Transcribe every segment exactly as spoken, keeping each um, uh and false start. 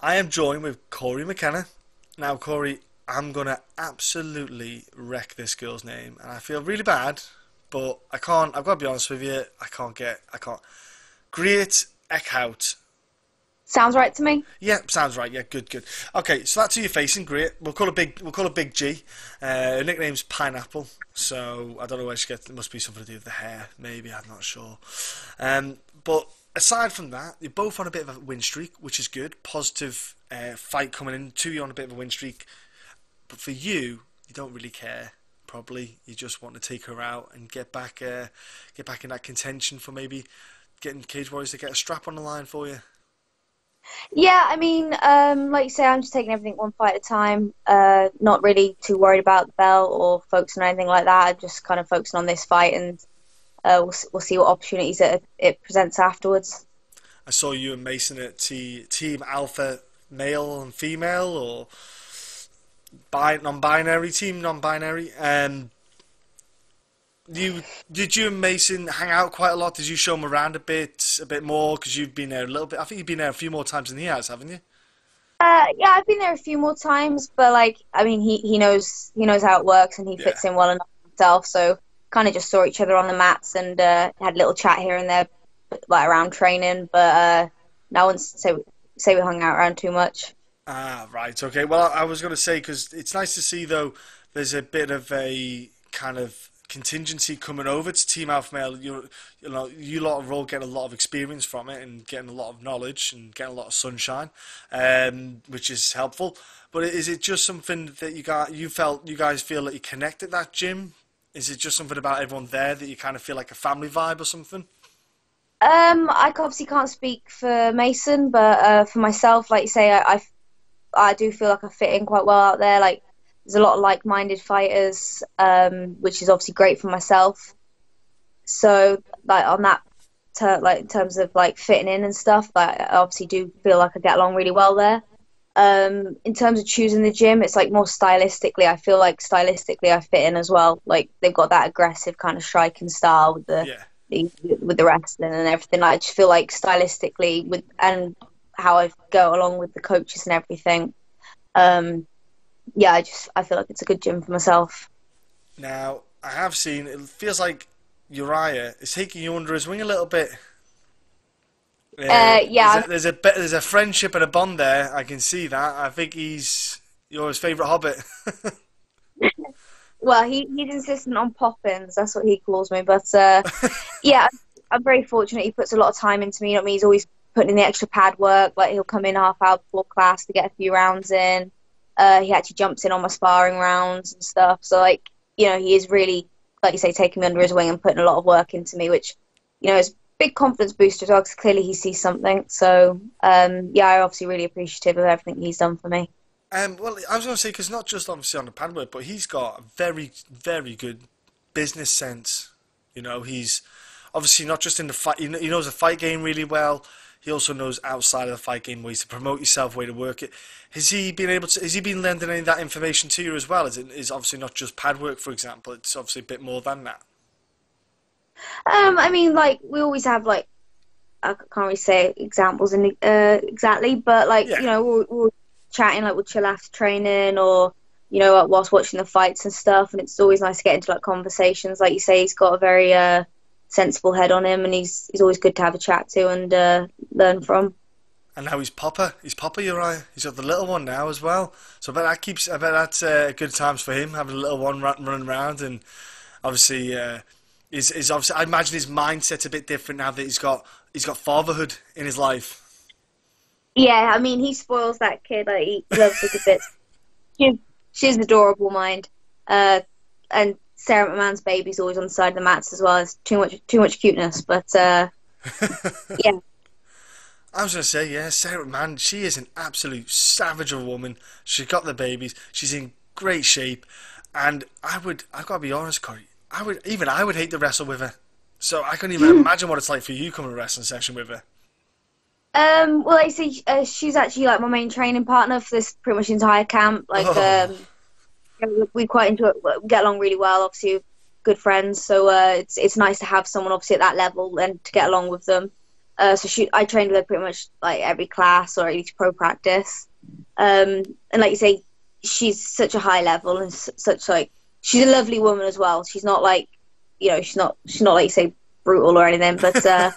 I am joined with Cory McKenna. Now, Cory, I'm going to absolutely wreck this girl's name, and I feel really bad, but I can't, I've got to be honest with you, I can't get, I can't. Griet Eeckhout. Sounds right to me. Yeah, sounds right. Yeah, good, good. Okay, so that's who you're facing, Griet. We'll call her Big. We'll call her Big G. Uh, her nickname's Pineapple. So I don't know where she gets. It must be something to do with the hair, maybe. I'm not sure. Um, but aside from that, you're both on a bit of a win streak, which is good. Positive uh, fight coming in. Two, you're on a bit of a win streak. But for you, you don't really care. Probably you just want to take her out and get back, uh, get back in that contention for maybe getting Cage Warriors to get a strap on the line for you. Yeah, I mean, um, like you say, I'm just taking everything one fight at a time, uh, not really too worried about the belt or focusing on anything like that. I'm just kind of focusing on this fight, and uh, we'll, we'll see what opportunities it, it presents afterwards. I saw you and Mason at T Team Alpha Male and Female, or bi non-binary, Team Non-Binary. Um, you, did you and Mason hang out quite a lot? Did you show him around a bit, a bit more? Because you've been there a little bit. I think you've been there a few more times than he has, haven't you? Uh, yeah, I've been there a few more times, but like, I mean, he he knows he knows how it works, and he yeah. fits in well enough himself. So kind of just saw each other on the mats and uh, had a little chat here and there, like around training. But uh, no, I wouldn't say say we hung out around too much. Ah, right, okay. Well, I was going to say, because it's nice to see though. There's a bit of a kind of contingency coming over to Team Alpha Male. You you know, you lot are all getting a lot of experience from it and getting a lot of knowledge and getting a lot of sunshine, um, which is helpful. But is it just something that you got? You felt you guys feel that you connect at that gym? Is it just something about everyone there that you kind of feel like a family vibe or something? Um, I obviously can't speak for Mason, but uh, for myself, like you say, I, I I do feel like I fit in quite well out there. Like, there's a lot of like-minded fighters, um, which is obviously great for myself. So, like on that, ter like in terms of like fitting in and stuff, like, I obviously do feel like I get along really well there. Um, in terms of choosing the gym, it's like more stylistically. I feel like stylistically I fit in as well. Like, they've got that aggressive kind of striking style with the, yeah. the with the wrestling and everything. Like, I just feel like stylistically with and how I go along with the coaches and everything. Um, Yeah, I just I feel like it's a good gym for myself. Now, I have seen, it feels like Urijah is taking you under his wing a little bit. Uh, uh, yeah, there's a, there's a there's a friendship and a bond there. I can see that. I think he's you're his favourite hobbit. Well, he he's insistent on poppins. That's what he calls me. But uh, yeah, I'm very fortunate. He puts a lot of time into me. You know what I mean? He's always putting in the extra pad work. Like, he'll come in half hour before class to get a few rounds in. Uh, he actually jumps in on my sparring rounds and stuff. So, like, you know, he is really, like you say, taking me under his wing and putting a lot of work into me, which, you know, is a big confidence booster as well, because clearly he sees something. So, um, yeah, I'm obviously really appreciative of everything he's done for me. Um, well, I was going to say, because not just obviously on the pad work, but he's got a very, very good business sense. You know, he's obviously not just in the fight, he knows the fight game really well. He also knows outside of the fight game ways to promote yourself, way to work it. Has he been able to? Has he been lending any of that information to you as well? Is it is obviously not just pad work, for example. It's obviously a bit more than that. Um, I mean, like, we always have, like, I can't really say examples in uh, exactly, but like yeah. you know, we're, we're chatting, like, we'll chill after training, or you know, whilst watching the fights and stuff. And it's always nice to get into like conversations. Like you say, he's got a very uh, sensible head on him, and he's he's always good to have a chat to and uh, learn from. And now he's Popper. He's Popper, Urijah. He's got the little one now as well. So I bet that keeps. I bet that's uh, good times for him, having a little one run, running around, and obviously uh, is is obviously. I imagine his mindset's a bit different now that he's got he's got fatherhood in his life. Yeah, I mean, he spoils that kid. Like, he loves the good bits. She, she's adorable, mind, uh, and. Sara McMann's baby's always on the side of the mats as well. It's too much, too much cuteness, but uh, yeah. I was gonna say, yeah, Sara McMann. She is an absolute savage of a woman. She got the babies. She's in great shape, and I would, I've got to be honest, Cory. I would, even I would hate to wrestle with her. So I couldn't even imagine what it's like for you coming to a wrestling session with her. Um, well, I see. Uh, she's actually like my main training partner for this pretty much entire camp. Like. Oh. Um, we quite into it. We get along really well. Obviously, we're good friends. So uh, it's it's nice to have someone obviously at that level and to get along with them. Uh, so she, I trained with her pretty much like every class or at least pro practice. Um, and like you say, she's such a high level and such like, she's a lovely woman as well. She's not like, you know, she's not, she's not like you say brutal or anything, but uh,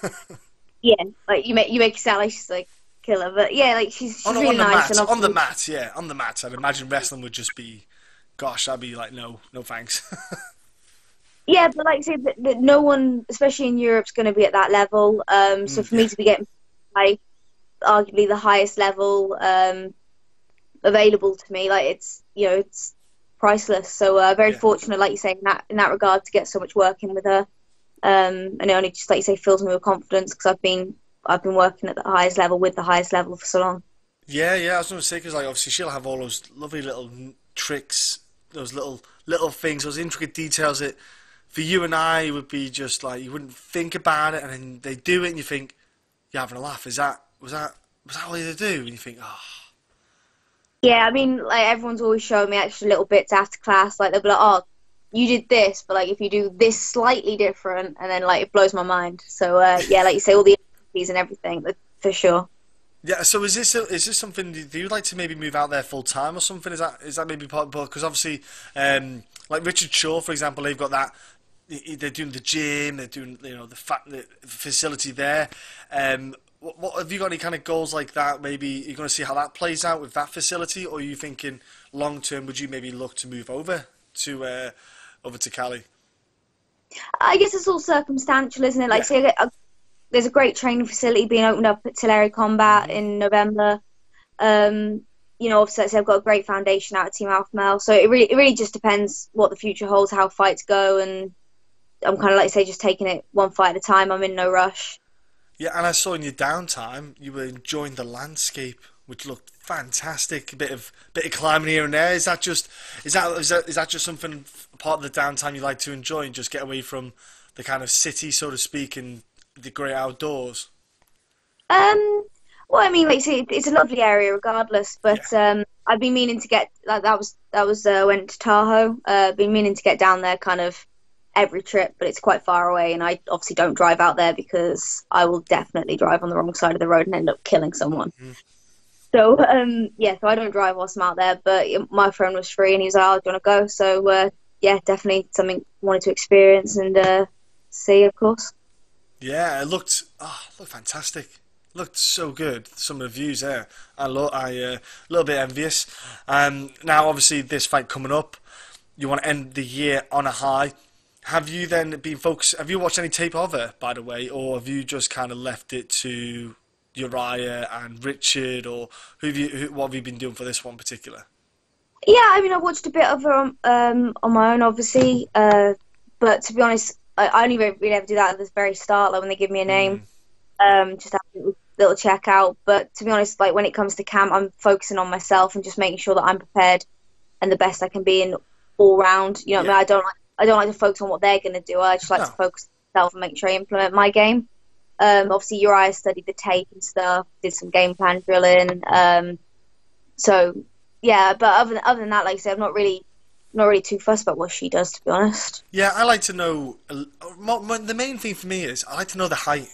yeah, like you make, you make it sound like she's like killer, but yeah, like she's, she's on, really on the nice. Mat, and on the mat, yeah, on the mat. I'd imagine wrestling would just be, gosh, I'd be like, no, no thanks. Yeah, but like I said, that, that no one, especially in Europe, is going to be at that level. Um, so for me to be getting like arguably the highest level um, available to me, like it's you know it's priceless. So uh, very yeah. fortunate, like you say, in that in that regard, to get so much work in with her. Um, and it only just like you say fills me with confidence because I've been I've been working at the highest level with the highest level for so long. Yeah, yeah, I was going to say because like obviously she'll have all those lovely little tricks, those little little things, those intricate details that. For you and I, it would be just like you wouldn't think about it, and then they do it, and you think you're having a laugh. Is that was that was that all they do? And you think, oh, yeah. I mean, like everyone's always showing me extra little bits after class. Like they'll be like, oh, you did this, but like if you do this slightly different, and then like it blows my mind. So uh, yeah, like you say, all the and everything for sure. Yeah. So is this a, is this something do you like to maybe move out there full time or something? Is that is that maybe part because obviously um, like Richard Shaw, for example, they've got that. They're doing the gym. They're doing, you know, the, fa the facility there. Um, what, what have you got? Any kind of goals like that? Maybe you're going to see how that plays out with that facility, or are you thinking long term? Would you maybe look to move over to uh, over to Cali? I guess it's all circumstantial, isn't it? Like, yeah. so, uh, there's a great training facility being opened up at Tulare Combat in November. Um, you know, obviously, like I said, I've got a great foundation out of Team Alpha Male. So it really, it really just depends what the future holds, how fights go, and I'm kind of, like I say, just taking it one fight at a time. I'm in no rush. Yeah, and I saw in your downtime you were enjoying the landscape, which looked fantastic. A bit of bit of climbing here and there. Is that just is that is that, is that just something part of the downtime you like to enjoy and just get away from the kind of city, so to speak, and the great outdoors? Um. Well, I mean, like, see, it's a lovely area regardless, but yeah. um, I've been meaning to get like that was that was uh, went to Tahoe. Uh, been meaning to get down there, kind of. Every trip, but it's quite far away, and I obviously don't drive out there because I will definitely drive on the wrong side of the road and end up killing someone. Mm-hmm. So um, yeah, so I don't drive whilst I'm out there. But my phone was free, and he was like, "Oh, do you want to go?" So uh, yeah, definitely something I wanted to experience and uh, see, of course. Yeah, it looked oh, it looked fantastic. Looked so good. Some of the views there. I lo I a uh, little bit envious. Um, now, obviously, this fight coming up, you want to end the year on a high. Have you then been focused? Have you watched any tape of her, by the way, or have you just kind of left it to Urijah and Richard, or who have you? Who, what have you been doing for this one particular? Yeah, I mean, I watched a bit of her on, um, on my own, obviously, uh, but to be honest, I only really ever do that at the very start, like when they give me a name, mm. um, just have a little check out. But to be honest, like when it comes to camp, I'm focusing on myself and just making sure that I'm prepared and the best I can be in all round. You know, yeah. what I mean? I don't like. I don't like to focus on what they're going to do. I just like no. to focus on myself and make sure I implement my game. Um, obviously, Urijah studied the tape and stuff, did some game plan drilling. Um, so, yeah, but other than, other than that, like I said, I'm not really, not really too fussed about what she does, to be honest. Yeah, I like to know... Uh, my, my, the main thing for me is I like to know the height.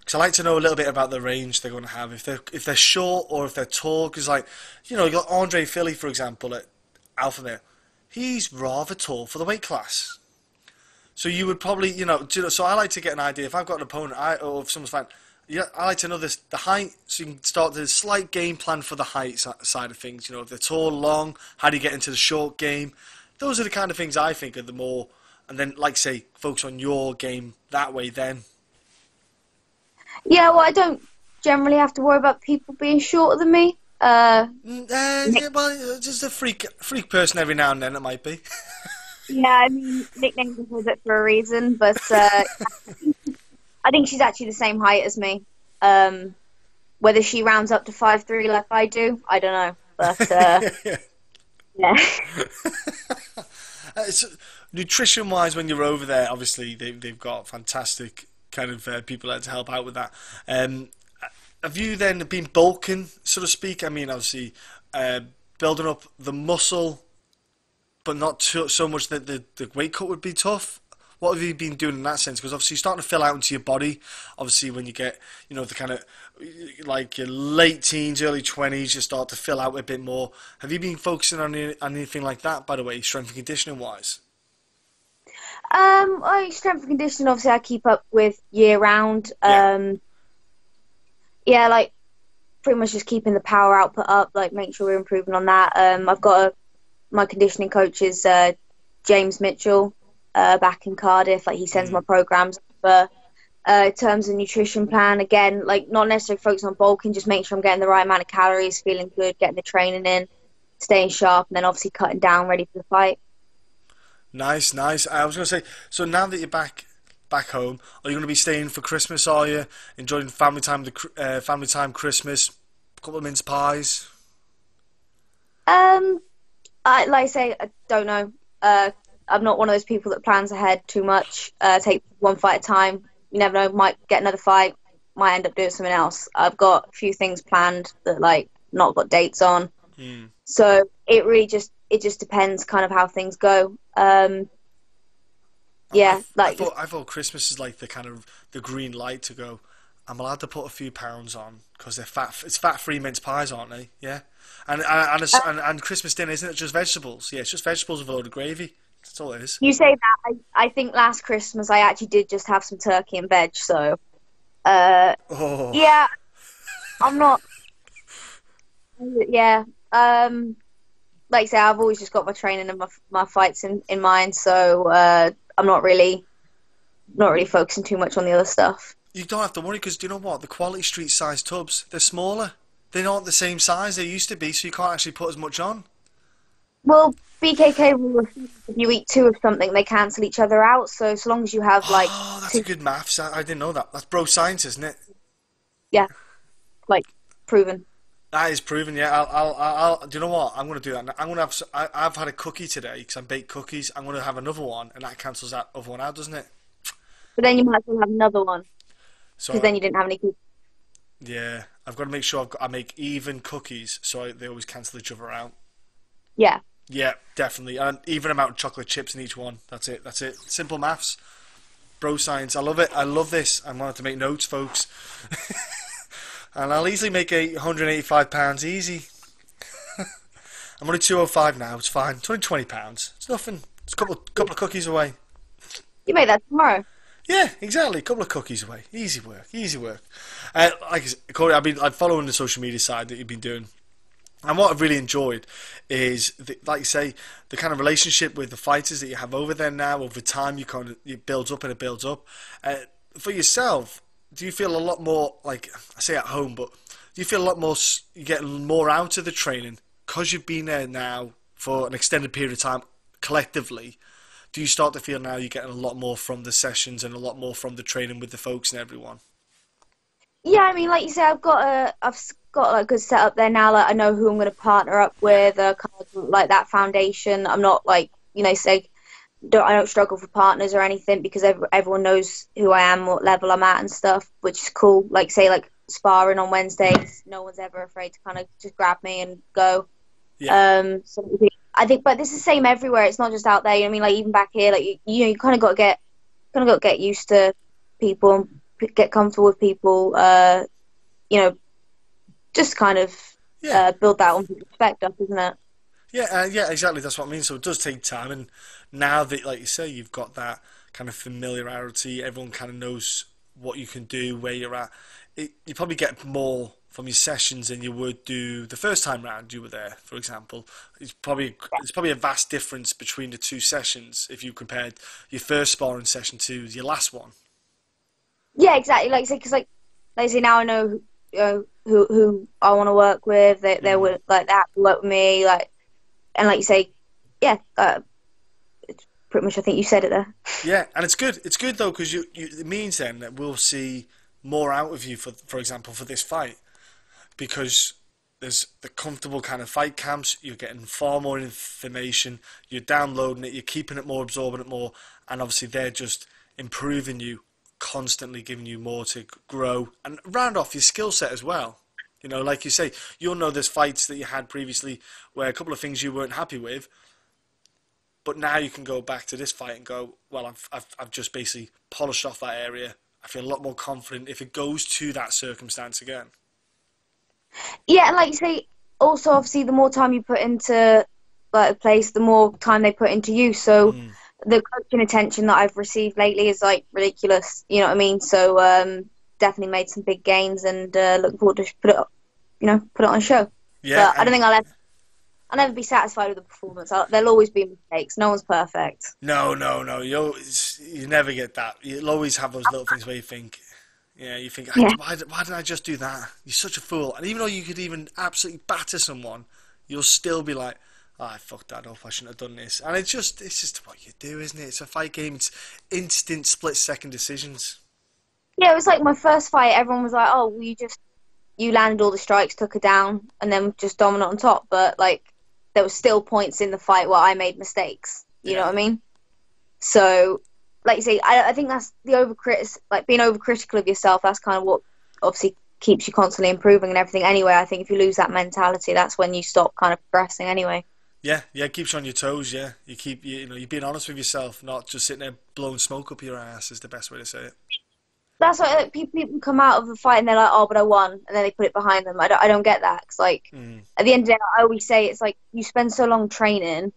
Because I like to know a little bit about the range they're going to have, if they're, if they're short or if they're tall. Because, like, you know, you've got Andre Philly, for example, at Alpha Male. He's rather tall for the weight class. So you would probably, you know, so I like to get an idea. If I've got an opponent I, or if someone's like, yeah, I like to know this, the height, so you can start the slight game plan for the height side of things. You know, if they're tall, long, how do you get into the short game? Those are the kind of things I think are the more, and then, like, say, focus on your game that way then. Yeah, well, I don't generally have to worry about people being shorter than me. Uh, uh yeah, well, just a freak, freak person every now and then it might be. Yeah, I mean, nicknamed it for a reason, but uh, I think she's actually the same height as me. Um, whether she rounds up to five three like I do, I don't know. But uh, yeah. yeah. uh, so, nutrition-wise, when you're over there, obviously they, they've got fantastic kind of uh, people there to help out with that. Um, Have you then been bulking, so to speak? I mean, obviously, uh, building up the muscle, but not too, so much that the, the weight cut would be tough. what have you been doing in that sense? Because obviously you're starting to fill out into your body. Obviously when you get, you know, the kind of like your late teens, early twenties, you start to fill out a bit more. Have you been focusing on, any, on anything like that, by the way, strength and conditioning wise? Um, I strength and conditioning, obviously I keep up with year round. Yeah. Um, yeah, like pretty much just keeping the power output up, like make sure we're improving on that. Um, I've got a, my conditioning coach is uh, James Mitchell uh, back in Cardiff. Like he sends mm. my programs, but uh, in terms of nutrition plan, again, like not necessarily focus on bulking, just make sure I'm getting the right amount of calories, feeling good, getting the training in, staying sharp, and then obviously cutting down, ready for the fight. Nice, nice. I was going to say, so now that you're back back home, are you going to be staying for Christmas, are you? Enjoying family time, the uh, family time, Christmas, a couple of mince pies? Um, I, like I say, I don't know. Uh, I'm not one of those people that plans ahead too much. Uh, take one fight at a time. You never know, might get another fight, might end up doing something else. I've got a few things planned that, like, not got dates on. Mm. So it really just, it just depends kind of how things go. Um, yeah, I, like I thought, I thought Christmas is like the kind of the green light to go, I'm allowed to put a few pounds on because they're fat. It's fat-free mince pies, aren't they? Yeah, and and and, and and Christmas dinner, isn't it just vegetables? Yeah, it's just vegetables with a load of gravy. That's all it is. You say that. I, I think last Christmas I actually did just have some turkey and veg. So, uh, oh. yeah, I'm not. yeah, um. Like I say, I've always just got my training and my, my fights in, in mind, so uh, I'm not really not really focusing too much on the other stuff. You don't have to worry, because do you know what? The quality street size tubs, they're smaller. They aren't the same size they used to be, so you can't actually put as much on. Well, B K K rules, if you eat two of something, they cancel each other out, so as so long as you have, like... Oh, that's two... a good maths. I, I didn't know that. That's bro science, isn't it? Yeah. Like, proven. That is proven, yeah. I'll, I'll, I'll. Do you know what? I'm gonna do that. Now. I'm gonna have. I, I've had a cookie today because I baked cookies. I'm gonna have another one, and that cancels that other one out, doesn't it? But then you might as well have another one, because so, then you didn't have any cookies. Yeah, I've got to make sure I've got, I make even cookies, so I, they always cancel each other out. Yeah. Yeah, definitely. And even amount of chocolate chips in each one. That's it. That's it. Simple maths, bro science. I love it. I love this. I'm gonna have to make notes, folks. And I'll easily make one hundred and eighty-five pounds easy. I'm only two oh five now, it's fine. It's only twenty pounds. It's nothing. It's a couple of, couple of cookies away. You make that tomorrow? Yeah, exactly. A couple of cookies away. Easy work, easy work. Uh, like I said, Cory, I've been I'm following the social media side that you've been doing. And what I've really enjoyed is, the, like you say, the kind of relationship with the fighters that you have over there now. Over time, you kind of, it builds up and it builds up. Uh, for yourself... Do you feel a lot more, like, I say at home, but do you feel a lot more, you get more out of the training because you've been there now for an extended period of time collectively? Do you start to feel now you're getting a lot more from the sessions and a lot more from the training with the folks and everyone? Yeah, I mean, like you say, I've got a, I've got like a good setup there now. Like, I know who I'm going to partner up with, uh, kind of like that foundation. I'm not like, you know, say... Don't, I don't struggle for partners or anything because every, everyone knows who I am, what level I'm at and stuff, which is cool. Like, say, like, sparring on Wednesdays, no one's ever afraid to kind of just grab me and go. Yeah. Um, so I think, but this is the same everywhere. It's not just out there. You know what I mean? Like, even back here, like, you, you know, you kind of got to get kind of got to get used to people, get comfortable with people, uh, you know, just kind of yeah. uh, build that own respect up, isn't it? Yeah, uh, yeah, exactly. That's what I mean. So it does take time, and now that, like you say, you've got that kind of familiarity, everyone kind of knows what you can do, where you're at. It, you probably get more from your sessions than you would do the first time round you were there, for example. It's probably it's probably a vast difference between the two sessions if you compared your first sparring session to your last one. Yeah, exactly. Like I say, because like, like I say, now I know, you know who who I want to work with. They they were like that, work with me, like. And like you say, yeah, uh, it's pretty much, I think you said it there. Yeah, and it's good. It's good, though, because you, you, it means then that we'll see more out of you, for for example, for this fight. Because there's the comfortable kind of fight camps. You're getting far more information. You're downloading it. You're keeping it more, absorbing it more. And obviously they're just improving you, constantly giving you more to grow and round off your skill set as well. You know, like you say, you'll know there's fights that you had previously where a couple of things you weren't happy with. But now you can go back to this fight and go, well, I've, I've, I've just basically polished off that area. I feel a lot more confident if it goes to that circumstance again. Yeah, and like you say, also, obviously, the more time you put into like, a place, the more time they put into you. So mm. the coaching attention that I've received lately is, like, ridiculous. You know what I mean? So um, definitely made some big gains and uh, look forward to put it up, you know, put it on a show. Yeah, but I don't think I'll ever, I'll never be satisfied with the performance. I'll, there'll always be mistakes. No one's perfect. No, no, no. You'll, you never get that. You'll always have those little things where you think... Yeah, you think, yeah. Why, why did I just do that? You're such a fool. And even though you could even absolutely batter someone, you'll still be like, oh, I fucked that up. I shouldn't have done this. And it's just, it's just what you do, isn't it? It's a fight game. It's instant split-second decisions. Yeah, it was like my first fight. Everyone was like, oh, well, you just, you landed all the strikes, took her down, and then just dominant on top. But, like, there were still points in the fight where I made mistakes. You yeah. know what I mean? So... Like you say, I, I think that's the overcritic, like being overcritical of yourself. That's kind of what obviously keeps you constantly improving and everything. Anyway, I think if you lose that mentality, that's when you stop kind of progressing. Anyway. Yeah, yeah, it keeps you on your toes. Yeah, you keep you, you know you're being honest with yourself, not just sitting there blowing smoke up your ass. Is the best way to say it. That's why like, people, people come out of the fight and they're like, "Oh, but I won," and then they put it behind them. I don't, I don't get that. 'Cause like mm. at the end of the day, I always say it's like you spend so long training.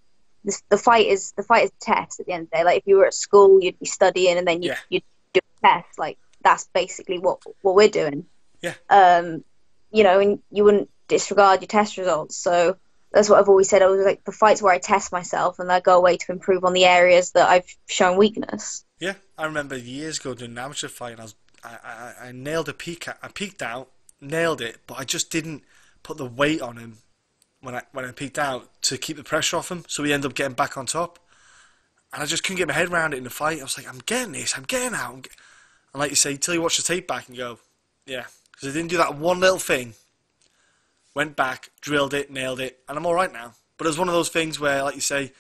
The, the fight is the fight is a test at the end of the day. Like if you were at school, you'd be studying and then you'd, yeah. you'd do a test. Like that's basically what what we're doing. Yeah. Um, you know, and you wouldn't disregard your test results. So that's what I've always said. I was like the fight's where I test myself and I go away to improve on the areas that I've shown weakness. Yeah, I remember years ago doing an amateur fight and I was I I, I nailed a peak. I peaked out, nailed it, but I just didn't put the weight on him. When I, when I peaked out to keep the pressure off him, so we ended up getting back on top. And I just couldn't get my head around it in the fight. I was like, I'm getting this, I'm getting out. I'm get and like you say, till you watch the tape back and go, yeah. Because I didn't do that one little thing. Went back, drilled it, nailed it, and I'm all right now. But it was one of those things where, like you say,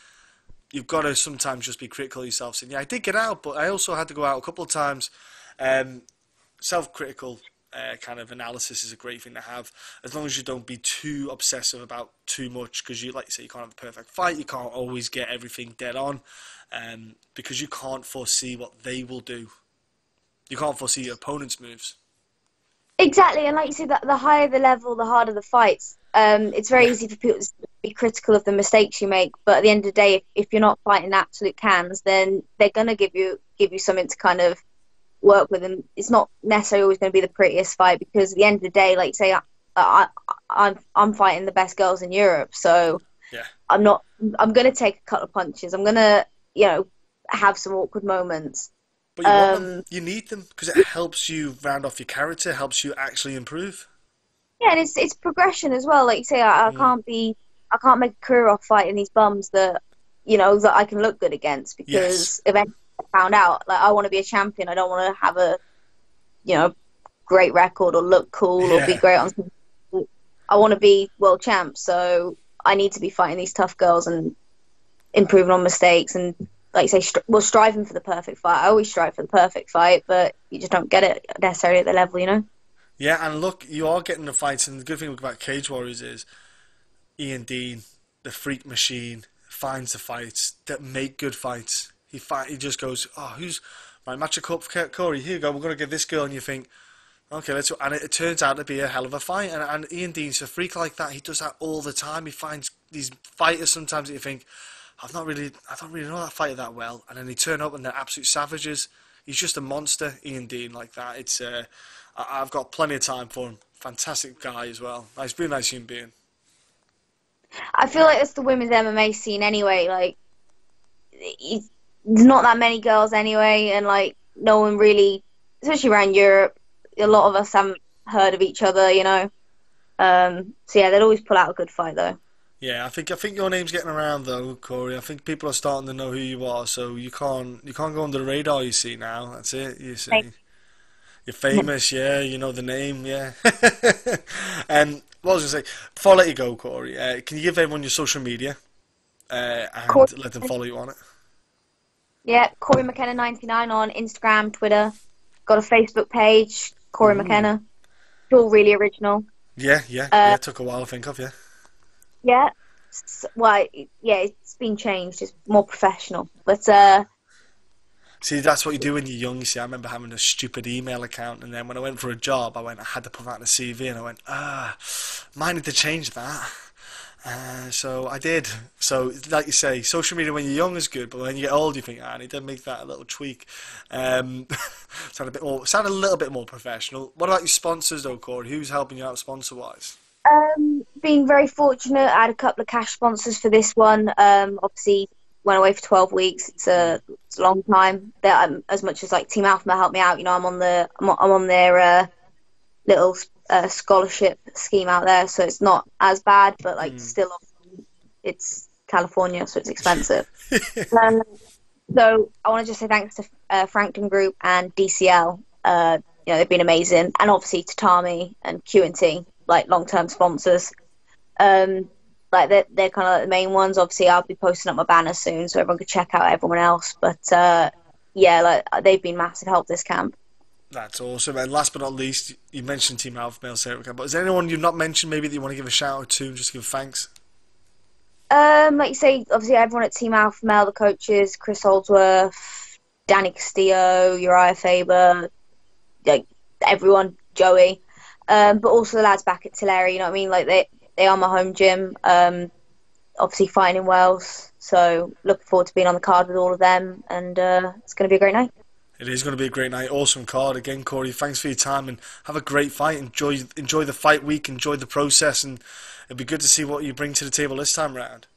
you've got to sometimes just be critical of yourself. Saying, yeah, I did get out, but I also had to go out a couple of times. Um, self-critical. Uh, kind of analysis is a great thing to have, as long as you don't be too obsessive about too much, because you like you say you can't have a perfect fight, you can't always get everything dead on, um, because you can't foresee what they will do, you can't foresee your opponent's moves. Exactly, and like you said, that the higher the level, the harder the fights. Um, it's very yeah. easy for people to be critical of the mistakes you make, but at the end of the day, if, if you're not fighting absolute cans, then they're gonna give you give you something to kind of work with them. It's not necessarily always going to be the prettiest fight, because at the end of the day, like say I, I, I'm I'm fighting the best girls in Europe, so yeah. I'm not I'm going to take a couple of punches, I'm going to you know have some awkward moments, but you, um, want them. You need them, because it helps you round off your character, helps you actually improve. Yeah, and it's, it's progression as well. Like you say, I, I mm. can't be I can't make a career off fighting these bums that you know that I can look good against, because yes. eventually found out, like, I want to be a champion. I don't want to have a, you know, great record or look cool yeah. or be great on something. I want to be world champ, so I need to be fighting these tough girls and improving on mistakes and, like you say, stri well, striving for the perfect fight. I always strive for the perfect fight, but you just don't get it necessarily at the level, you know? Yeah, and look, you are getting the fights, and the good thing about Cage Warriors is Ian Dean, the freak machine, finds the fights that make good fights. He fight, he just goes, oh, who's my matchup up for Cory? Here you go, we're going to give this girl. And you think, okay, let's. And it, it turns out to be a hell of a fight. And, and Ian Dean's a freak like that. He does that all the time. He finds these fighters sometimes that you think, I've not really, I don't really know that fighter that well. And then they turn up and they're absolute savages. He's just a monster, Ian Dean, like that. It's, uh, I, I've got plenty of time for him. Fantastic guy as well. Nice, really nice human being. I feel like that's the women's M M A scene anyway. Like, he's. There's not that many girls anyway, and like no one really, especially around Europe, a lot of us haven't heard of each other, you know. Um, so yeah, they'd always pull out a good fight though. Yeah, I think I think your name's getting around though, Cory. I think people are starting to know who you are, so you can't you can't go under the radar. You see now, that's it. You see, Thanks. You're famous. Yeah, you know the name. Yeah. And what was I gonna say? Before I let you go, Cory, uh, can you give everyone your social media uh, and Cory. Let them follow you on it? Yeah, Cory McKenna ninety-nine on Instagram, Twitter. Got a Facebook page, Cory mm. McKenna. It's all really original. Yeah, yeah. Uh, yeah, it took a while to think of, yeah. Yeah. well, yeah, it's been changed. It's more professional. But uh, see, that's what you do when you're young. You see, I remember having a stupid email account, and then when I went for a job, I went, I had to put that in a C V, and I went, ah, might need to change that. Uh, so I did. So like you say, social media when you're young is good, but when you get old, you think, ah, I need to make that a little tweak. Um, sound a bit more, sound a little bit more professional. What about your sponsors though, Cory? Who's helping you out sponsor-wise? Um, being very fortunate, I had a couple of cash sponsors for this one. Um, obviously, went away for twelve weeks. It's a, it's a long time. That as much as like Team Alpha Male helped me out, you know, I'm on the I'm on their uh, little. Uh, scholarship scheme out there, so it's not as bad, but like mm. still it's California, so it's expensive. um, so I want to just say thanks to uh, Frankton Group and D C L. Uh, you know, they've been amazing, and obviously Tatami and Q N T, like long-term sponsors. Um, like they're, they're kind of like the main ones. Obviously I'll be posting up my banner soon so everyone can check out everyone else, but uh, yeah, like they've been massive help this camp. That's awesome. And last but not least, you mentioned Team Alpha Male, Sara McMann, but is there anyone you've not mentioned maybe that you want to give a shout out to, just give thanks? Um, like you say, obviously everyone at Team Alpha Male, the coaches, Chris Holdsworth, Danny Castillo, Urijah Faber, like everyone, Joey, um, but also the lads back at Tillery. You know what I mean? Like they they are my home gym. Um, obviously fighting in Wales, so looking forward to being on the card with all of them, and uh, it's going to be a great night. It is going to be a great night. Awesome card. Again, Cory, thanks for your time and have a great fight. Enjoy enjoy the fight week, enjoy the process, and it'd be good to see what you bring to the table this time round.